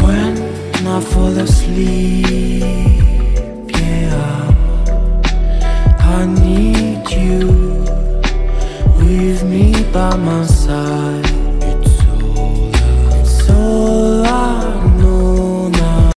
When I fall asleep.